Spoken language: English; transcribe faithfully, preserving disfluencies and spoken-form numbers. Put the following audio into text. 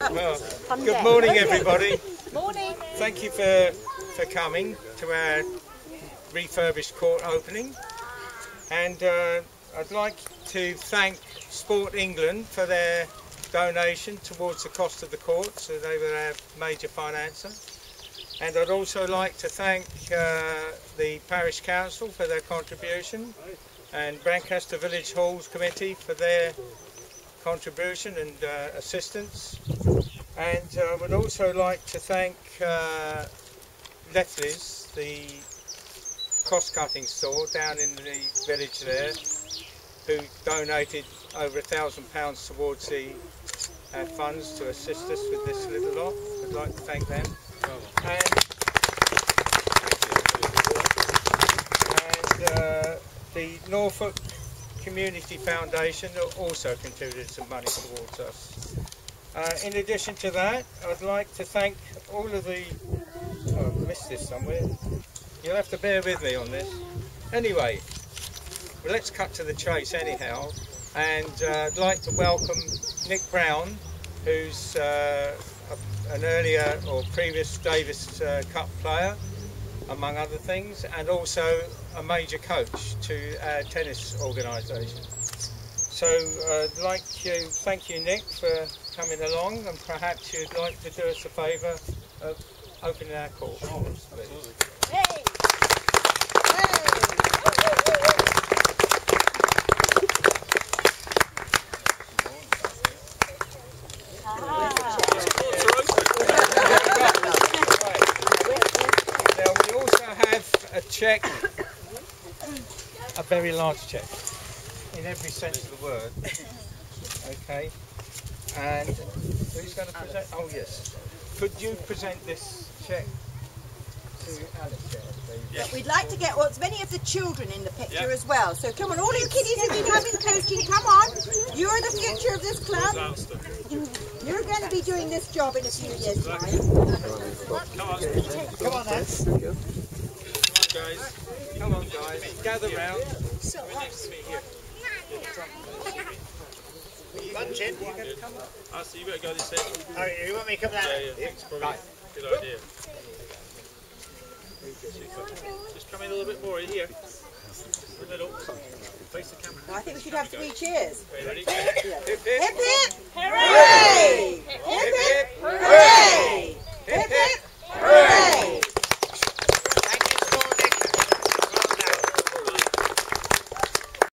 Well, good morning everybody. Morning. Thank you for, for coming to our refurbished court opening, and uh, I'd like to thank Sport England for their donation towards the cost of the court, so they were our major financer. And I'd also like to thank uh, the Parish Council for their contribution, and Brancaster Village Halls Committee for their contribution and uh, assistance. And I uh, would also like to thank uh, Letlis, the cost-cutting store down in the village there, who donated over a thousand pounds towards the uh, funds to assist us with this little lot. I'd like to thank them. And, and uh, the Norfolk Community Foundation also contributed some money towards us. Uh, in addition to that, I'd like to thank all of the... Oh, I've missed this somewhere. You'll have to bear with me on this. Anyway, well, let's cut to the chase anyhow. And uh, I'd like to welcome Nick Brown, who's uh, a, an earlier or previous Davis uh, Cup player, among other things, and also a major coach to our tennis organisation. So uh, I'd like to thank you, Nick, for coming along, and perhaps you'd like to do us a favour of opening our court. Oh, absolutely. Hey. Check, a very large check, in every sense of the word. Okay, and who's going to present? Oh yes, could you present this check to Alex there, please? Yes. But we'd like to get well, as many of the children in the picture yep. as well. So come on, all you kiddies who've been having coaching, come on. You're the future of this club. You're going to be doing this job in a few years' time. Come on, come on, then. Guys. Come on guys, gather round. So lunch in. Ah, so you better go this way. Oh, you want me to come down? Yeah, yeah, it's probably a good idea. Just come in a little bit more in here. A little. Face the camera. Well, I think we should have three cheers. Ready? Hip hip! Hooray! Hip hip! Hooray!